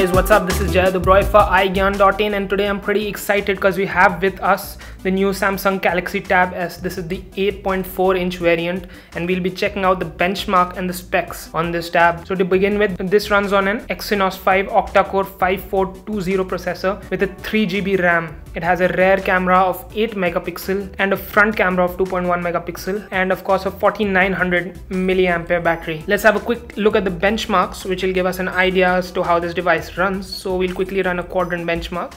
guys, what's up? This is Jayadubroy for iGyaan.in, and today I'm pretty excited because we have with us the new Samsung Galaxy Tab S. This is the 8.4 inch variant, and we'll be checking out the benchmark and the specs on this tab. So to begin with, this runs on an Exynos 5 Octa-core 5420 processor with a 3GB RAM. It has a rear camera of 8 megapixel and a front camera of 2.1 megapixel, and of course a 4900 mAh battery. Let's have a quick look at the benchmarks, which will give us an idea as to how this device runs. So we'll quickly run a Quadrant benchmark.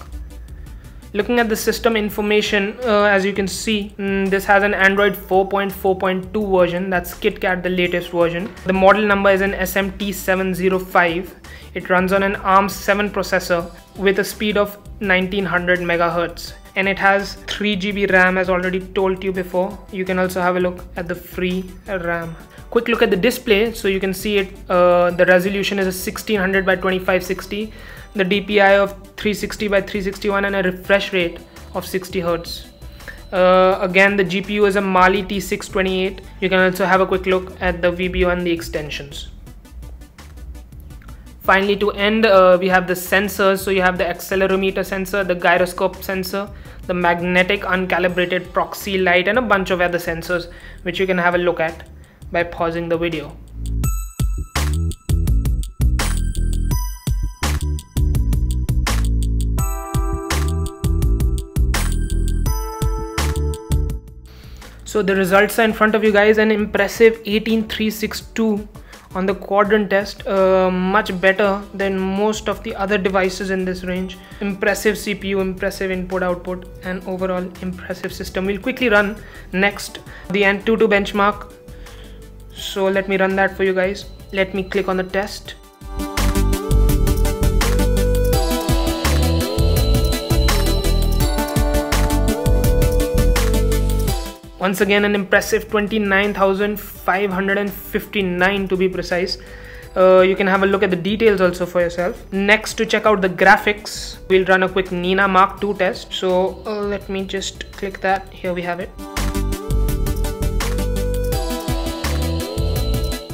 Looking at the system information, as you can see, this has an Android 4.4.2 version, that's KitKat, the latest version. The model number is an SMT705. It runs on an ARM7 processor with a speed of 1900 MHz. And it has 3GB RAM, as already told you before. You can also have a look at the free RAM. Quick look at the display, so you can see it. The resolution is a 1600 by 2560, the DPI of 360 by 361, and a refresh rate of 60 Hz. Again, the GPU is a Mali T628. You can also have a quick look at the VBO and the extensions. Finally, to end, we have the sensors. So you have the accelerometer sensor, the gyroscope sensor, the magnetic uncalibrated proxy light, and a bunch of other sensors which you can have a look at by pausing the video. So the results are in front of you guys, an impressive 18362 on the Quadrant test, much better than most of the other devices in this range. Impressive CPU, impressive input output, and overall impressive system. We'll quickly run next the Antutu benchmark. So let me run that for you guys. Let me click on the test. Once again, an impressive 29,559 to be precise. You can have a look at the details also for yourself. Next, to check out the graphics, we'll run a quick Nina Mark II test. So let me just click that. Here we have it.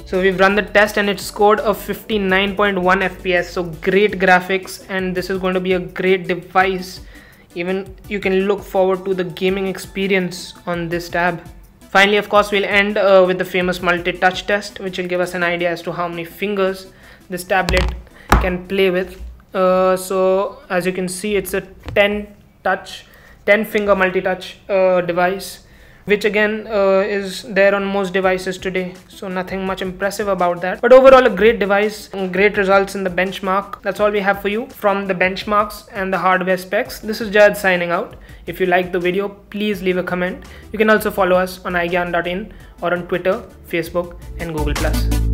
So we've run the test and it scored a 59.1 FPS. So great graphics, and this is going to be a great device. Even you can look forward to the gaming experience on this tab. Finally, of course, we'll end with the famous multi-touch test, which will give us an idea as to how many fingers this tablet can play with. So as you can see, it's a 10 finger multi-touch device, which again is there on most devices today. So nothing much impressive about that, but overall a great device and great results in the benchmark. That's all we have for you from the benchmarks and the hardware specs. This is Jayad signing out. If you like the video, please leave a comment. You can also follow us on iGyaan.in or on Twitter, Facebook, and Google Plus.